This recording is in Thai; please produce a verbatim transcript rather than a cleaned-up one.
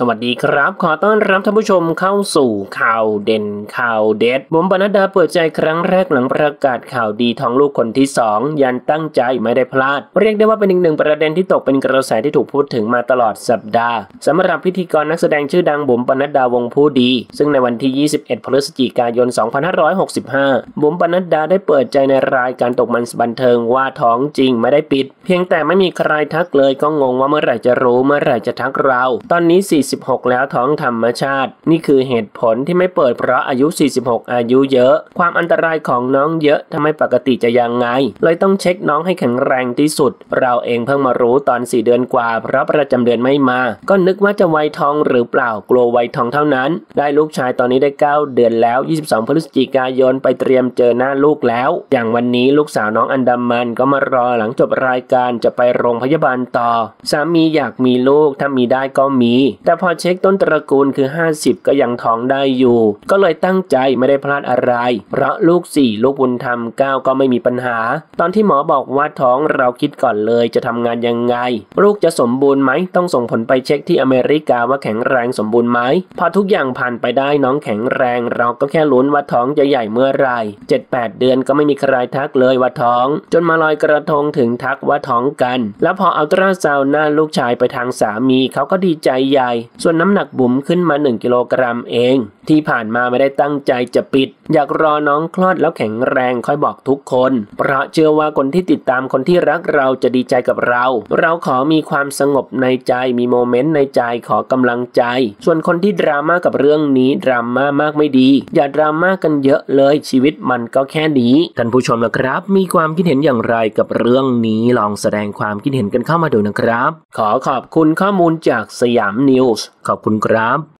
สวัสดีครับขอต้อนรับท่านผู้ชมเข้าสู่ข่าวเด่นข่าวเด็ดบุ๋มปนัดดาเปิดใจครั้งแรกหลังประกาศข่าวดีท้องลูกคนที่สองยันตั้งใจไม่ได้พลาดเรียกได้ว่าเป็นอีกหนึ่งประเด็นที่ตกเป็นกระแสที่ถูกพูดถึงมาตลอดสัปดาห์สำหรับพิธีกรนักแสดงชื่อดังบุ๋มปนัดดาวงผู้ดีซึ่งในวันที่ยี่สิบเอ็ดพฤศจิกายนสองพันห้าร้อยหกสิบห้าบุ๋มปนัดดาได้เปิดใจในรายการตกมันบันเทิงว่าท้องจริงไม่ได้ปิดเพียงแต่ไม่มีใครทักเลยก็งงว่าเมื่อไหร่จะรู้เมื่อไหร่จะทักเราตอนนี้สี่สิบหกแล้วท้องธรรมชาตินี่คือเหตุผลที่ไม่เปิดเพราะอายุสี่สิบหกอายุเยอะความอันตรายของน้องเยอะทำให้ปกติจะยังไงเลยต้องเช็คน้องให้แข็งแรงที่สุดเราเองเพิ่งมารู้ตอนสี่เดือนกว่าเพราะประจำเดือนไม่มาก็นึกว่าจะวัยทองหรือเปล่ากลัววัยทองเท่านั้นได้ลูกชายตอนนี้ได้เก้าเดือนแล้วยี่สิบสองพฤศจิกายนไปเตรียมเจอหน้าลูกแล้วอย่างวันนี้ลูกสาวน้องอันดามันก็มารอหลังจบรายการจะไปโรงพยาบาลต่อสามีอยากมีลูกถ้ามีได้ก็มีแต่พอเช็คต้นตระกูลคือห้าสิบก็ยังท้องได้อยู่ก็เลยตั้งใจไม่ได้พลาดอะไรเพราะลูกสี่ลูกบุญธรรมเก้าก็ไม่มีปัญหาตอนที่หมอบอกว่าท้องเราคิดก่อนเลยจะทำงานยังไงลูกจะสมบูรณ์ไหมต้องส่งผลไปเช็คที่อเมริกาว่าแข็งแรงสมบูรณ์ไหมพอทุกอย่างผ่านไปได้น้องแข็งแรงเราก็แค่ลุ้นว่าท้องจะใหญ่เมื่อไหร่เจ็ดแปดเดือนก็ไม่มีใครทักเลยว่าท้องจนมาลอยกระทงถึงทักว่าท้องกันแล้วพออัลตราซาวน์หน้าลูกชายไปทางสามีเขาก็ดีใจใหญ่ส่วนน้ำหนักบุ๋มขึ้นมาหนึ่งกิโลกรัมเองที่ผ่านมาไม่ได้ตั้งใจจะปิดอยากรอน้องคลอดแล้วแข็งแรงค่อยบอกทุกคนเพราะเชื่อว่าคนที่ติดตามคนที่รักเราจะดีใจกับเราเราขอมีความสงบในใจมีโมเมนต์ในใจขอกำลังใจส่วนคนที่ดราม่ากับเรื่องนี้ดราม่ามากไม่ดีอย่าดราม่ากันเยอะเลยชีวิตมันก็แค่นี้ท่านผู้ชมนะครับมีความคิดเห็นอย่างไรกับเรื่องนี้ลองแสดงความคิดเห็นกันเข้ามาดูนะครับขอขอบคุณข้อมูลจากสยามนิวส์ขอบคุณครับ